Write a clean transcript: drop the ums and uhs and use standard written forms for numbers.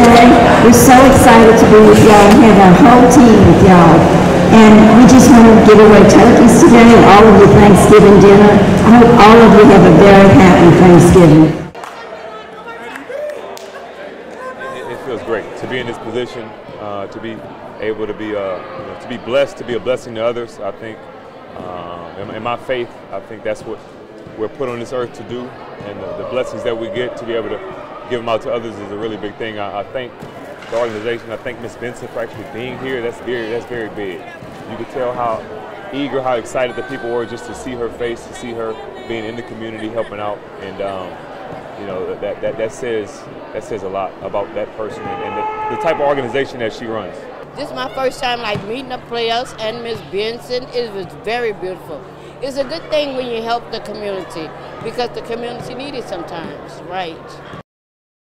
today. We're so excited to be with y'all and have our whole team with y'all. And we just want to give away turkeys today and all of your Thanksgiving dinner. I hope all of you have a very happy Thanksgiving. It feels great to be in this position, to be able to be, to be blessed, to be a blessing to others. I think in my faith, I think that's what we're put on this earth to do, and the blessings that we get to be able to give them out to others is a really big thing. I thank the organization. I thank Ms. Benson for actually being here. That's very big. You could tell how eager, how excited the people were just to see her face, to see her being in the community, helping out, and you know, that says a lot about that person and the type of organization that she runs. This is my first time like meeting the players and Ms. Benson. It was very beautiful. It's a good thing when you help the community because the community needs it sometimes, right?